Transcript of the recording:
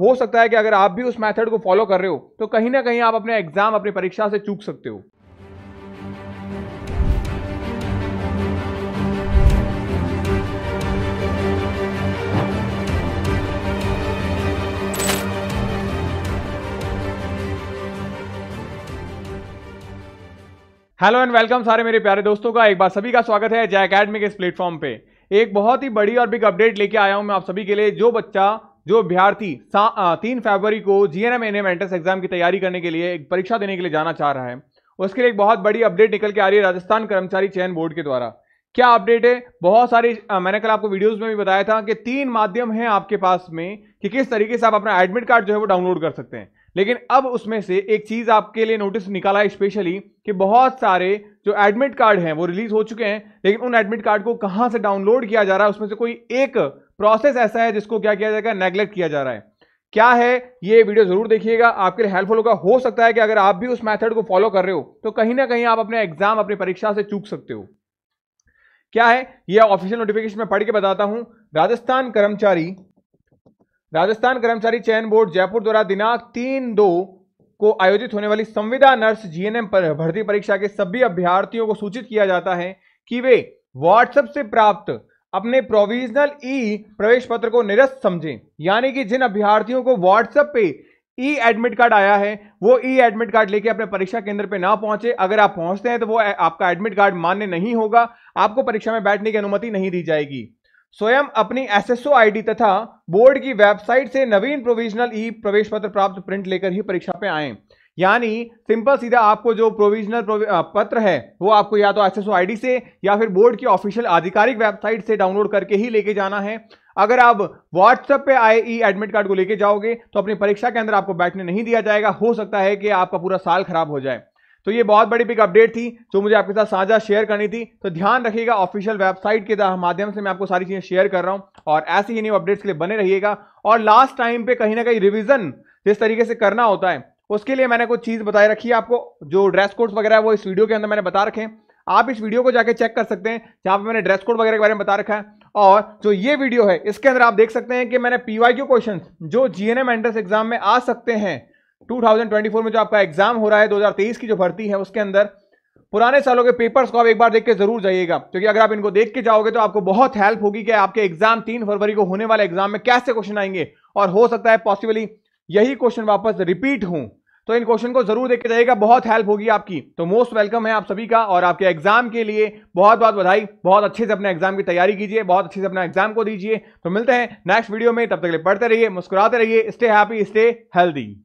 हो सकता है कि अगर आप भी उस मेथड को फॉलो कर रहे हो तो कहीं ना कहीं आप अपने एग्जाम, अपनी परीक्षा से चूक सकते हो। हेलो एंड वेलकम सारे मेरे प्यारे दोस्तों का एक बार सभी का स्वागत है जय एकेडमी के इस प्लेटफॉर्म पे। एक बहुत ही बड़ी और बिग अपडेट लेके आया हूं मैं आप सभी के लिए। जो अभ्यर्थी 3 फरवरी को जीएनएम एंट्रेंस एग्जाम की तैयारी करने के लिए, एक परीक्षा देने के लिए जाना चाह रहा है, उसके लिए एक बहुत बड़ी अपडेट निकल के आ रही है राजस्थान कर्मचारी चयन बोर्ड के द्वारा। क्या अपडेट है? बहुत सारी मैंने कल आपको वीडियोस में भी बताया था कि 3 माध्यम हैं आपके पास में कि किस तरीके से आप अपना एडमिट कार्ड जो है वो डाउनलोड कर सकते हैं। लेकिन अब उसमें से एक चीज़ आपके लिए नोटिस निकाला है स्पेशली कि बहुत सारे जो एडमिट कार्ड हैं वो रिलीज हो चुके हैं, लेकिन उन एडमिट कार्ड को कहाँ से डाउनलोड किया जा रहा है, उसमें से कोई एक प्रोसेस ऐसा है जिसको क्या किया जाएगा, नेग्लेक्ट किया जा रहा है। क्या है ये वीडियो जरूर देखिएगा, आपके लिए हेल्पफुल होगा। हो सकता है कि अगर आप भी उस मेथड को फॉलो कर रहे हो तो कहीं ना कहीं आप अपने एग्जाम, अपनी परीक्षा से चूक सकते हो। क्या है ये ऑफिशियल नोटिफिकेशन में पढ़ के बताता हूं। राजस्थान कर्मचारी चयन बोर्ड जयपुर द्वारा दिनांक 3/2 को आयोजित होने वाली संविदा नर्स जीएनएम पर भर्ती परीक्षा के सभी अभ्यर्थियों को सूचित किया जाता है कि वे व्हाट्सएप से प्राप्त अपने प्रोविजनल ई प्रवेश पत्र को निरस्त समझें। यानी कि जिन अभ्यर्थियों को व्हाट्सएप पे ई एडमिट कार्ड आया है वो ई एडमिट कार्ड लेके अपने परीक्षा केंद्र पे ना पहुंचे। अगर आप पहुंचते हैं तो वो आपका एडमिट कार्ड मान्य नहीं होगा, आपको परीक्षा में बैठने की अनुमति नहीं दी जाएगी। स्वयं अपनी एसएसओ आईडी तथा बोर्ड की वेबसाइट से नवीन प्रोविजनल ई प्रवेश पत्र प्राप्त प्रिंट लेकर ही परीक्षा पे आएं। यानी सिंपल सीधा आपको जो प्रोविजनल पत्र है वो आपको या तो एसएसओ आईडी से या फिर बोर्ड की ऑफिशियल आधिकारिक वेबसाइट से डाउनलोड करके ही लेके जाना है। अगर आप व्हाट्सएप पे आए ई एडमिट कार्ड को लेके जाओगे तो अपनी परीक्षा के अंदर आपको बैठने नहीं दिया जाएगा। हो सकता है कि आपका पूरा साल खराब हो जाए। तो ये बहुत बड़ी बिग अपडेट थी जो मुझे आपके साथ साझा शेयर करनी थी। तो ध्यान रखिएगा, ऑफिशियल वेबसाइट के माध्यम से मैं आपको सारी चीज़ें शेयर कर रहा हूं और ऐसे ही न्यू अपडेट्स के लिए बने रहिएगा। और लास्ट टाइम पे कहीं ना कहीं रिवीजन जिस तरीके से करना होता है उसके लिए मैंने कुछ चीज़ बताई रखी है आपको। जो ड्रेस कोड्स वगैरह वो इस वीडियो के अंदर मैंने बता रखे हैं, आप इस वीडियो को जाकर चेक कर सकते हैं जहाँ पर मैंने ड्रेस कोड वगैरह के बारे में बता रखा है। और जो ये वीडियो है इसके अंदर आप देख सकते हैं कि मैंने पीवाईक्यू क्वेश्चन जो जीएनएम एंट्रेंस एग्जाम में आ सकते हैं 2024 में, जो आपका एग्जाम हो रहा है 2023 की जो भर्ती है उसके अंदर, पुराने सालों के पेपर्स को आप एक बार देख के जरूर जाइएगा। क्योंकि अगर आप इनको देख के जाओगे तो आपको बहुत हेल्प होगी कि आपके एग्जाम 3 फरवरी को होने वाले एग्जाम में कैसे क्वेश्चन आएंगे और हो सकता है पॉसिबली यही क्वेश्चन वापस रिपीट हों। तो इन क्वेश्चन को जरूर देख के जाइएगा, बहुत हेल्प होगी आपकी। तो मोस्ट वेलकम है आप सभी का और आपके एग्जाम के लिए बहुत बहुत बधाई। बहुत अच्छे से अपने एग्जाम की तैयारी कीजिए, बहुत अच्छे से अपना एग्जाम को दीजिए। तो मिलते हैं नेक्स्ट वीडियो में, तब तक के लिए पढ़ते रहिए, मुस्कुराते रहिए, स्टे हैप्पी, स्टे हेल्दी।